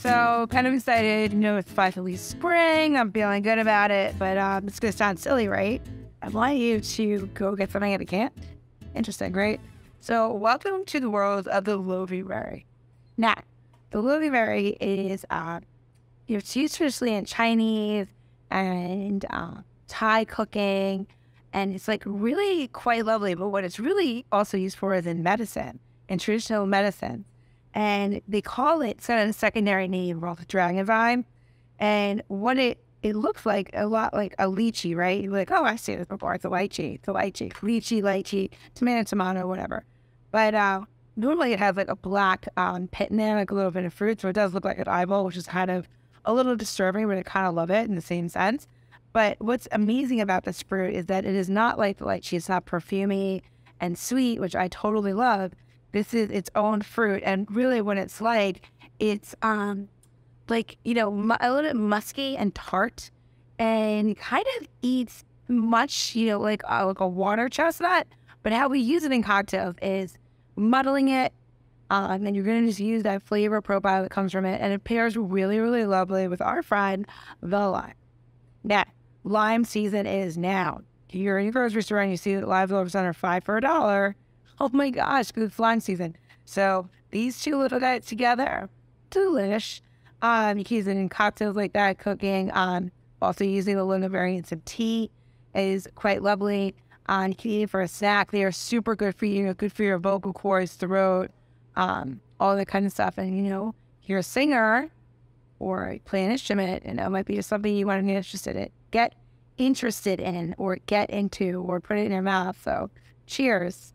So kind of excited. You know, it's finally spring. I'm feeling good about it, but it's going to sound silly, right? I want you to go get something at a camp. Interesting, right? So welcome to the world of the Loviberry. Now, the Loviberry is, it's used traditionally in Chinese and Thai cooking, and it's like really quite lovely. But what it's really also used for is in medicine, in traditional medicine. And they call it, it's got a secondary name called dragon vine. And what it looks like, a lot like a lychee, right? You're like, oh, I've seen this before. It's a lychee, lychee, tomato, whatever. But normally it has like a black pit in there, like a little bit of fruit. So it does look like an eyeball, which is kind of a little disturbing, but I kind of love it in the same sense. But what's amazing about this fruit is that it is not like the lychee. It's not perfumey and sweet, which I totally love. This is its own fruit, and really when it's like, it's like, you know, a little bit musky and tart, and kind of eats much, you know, like a water chestnut. But how we use it in cocktails is muddling it, and then you're going to just use that flavor profile that comes from it, and it pairs really, really lovely with our fried lime. Now, lime season is now. You're in your grocery store and you see that limes all of a sudden are $5 for $1. Oh my gosh, good lime season. So these two little guys together, delish. You can use it in cocktails like that, cooking. Also using the Loviberry in some tea is quite lovely. You can eat it for a snack. They are super good for you, good for your vocal cords, throat, all that kind of stuff. And, you know, you're a singer or play an instrument, and it might be just something you want to get interested in. Get interested in, or get into, or put it in your mouth. So cheers.